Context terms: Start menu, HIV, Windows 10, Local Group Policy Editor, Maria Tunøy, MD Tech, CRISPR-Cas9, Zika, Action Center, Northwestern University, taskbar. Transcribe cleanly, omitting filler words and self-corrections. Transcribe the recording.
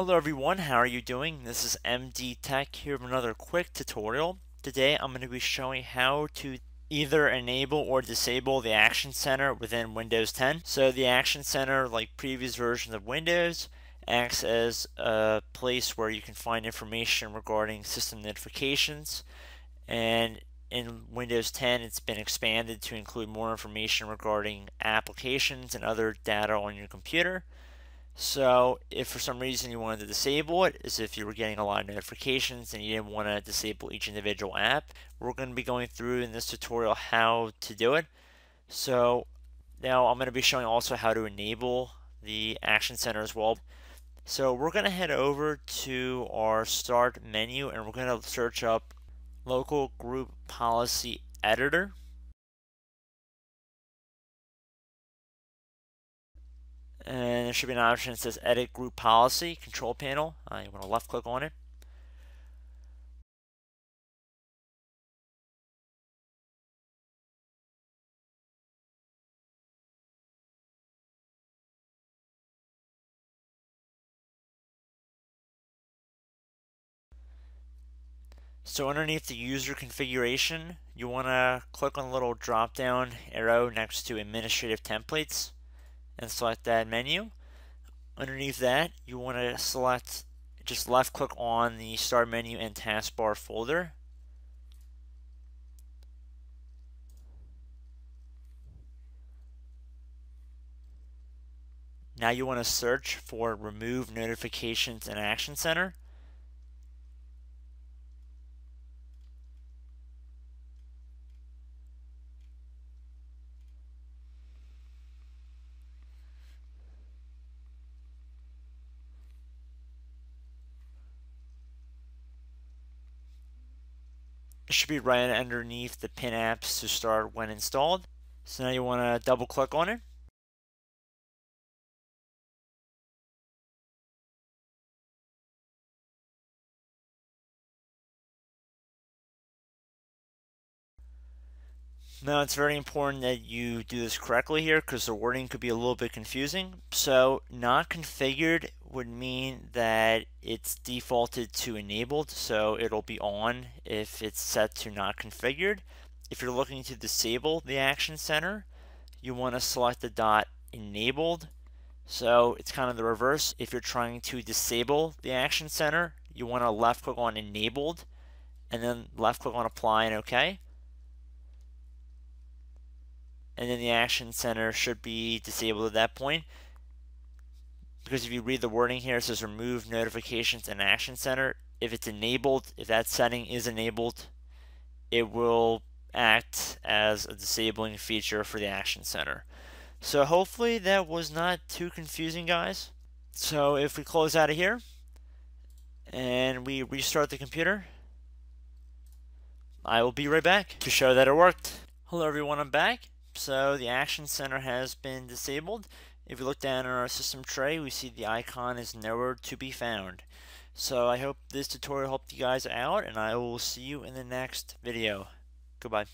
Hello everyone, how are you doing? This is MD Tech here with another quick tutorial. Today I'm going to be showing how to either enable or disable the Action Center within Windows 10. So the Action Center, like previous versions of Windows, acts as a place where you can find information regarding system notifications, and in Windows 10 it's been expanded to include more information regarding applications and other data on your computer. So if for some reason you wanted to disable it, is if you were getting a lot of notifications and you didn't want to disable each individual app. We're going to be going through in this tutorial how to do it. So now I'm going to be showing also how to enable the Action Center as well. So we're going to head over to our Start menu and we're going to search up Local Group Policy Editor. And there should be an option that says Edit Group Policy, Control Panel. You want to left click on it. So underneath the user configuration, you want to click on the little drop down arrow next to Administrative Templates and select that menu. Underneath that, you want to select, just left click on the Start menu and Taskbar folder. Now you want to search for Remove Notifications in Action Center. It should be right underneath the pin apps to start when installed. So now you want to double click on it. Now it's very important that you do this correctly here because the wording could be a little bit confusing. So not configured would mean that it's defaulted to enabled, so it'll be on if it's set to not configured. If you're looking to disable the Action Center, you want to select the dot enabled. So it's kind of the reverse. If you're trying to disable the Action Center, you want to left click on enabled and then left click on apply and OK. And then the Action Center should be disabled at that point. Because if you read the wording here, it says Remove Notifications in Action Center. If it's enabled, if that setting is enabled, it will act as a disabling feature for the Action Center. So hopefully that was not too confusing, guys. So if we close out of here and we restart the computer, I will be right back to show that it worked. Hello everyone, I'm back. So the Action Center has been disabled. If you look down on our system tray, we see the icon is nowhere to be found. So I hope this tutorial helped you guys out, and I will see you in the next video. Goodbye.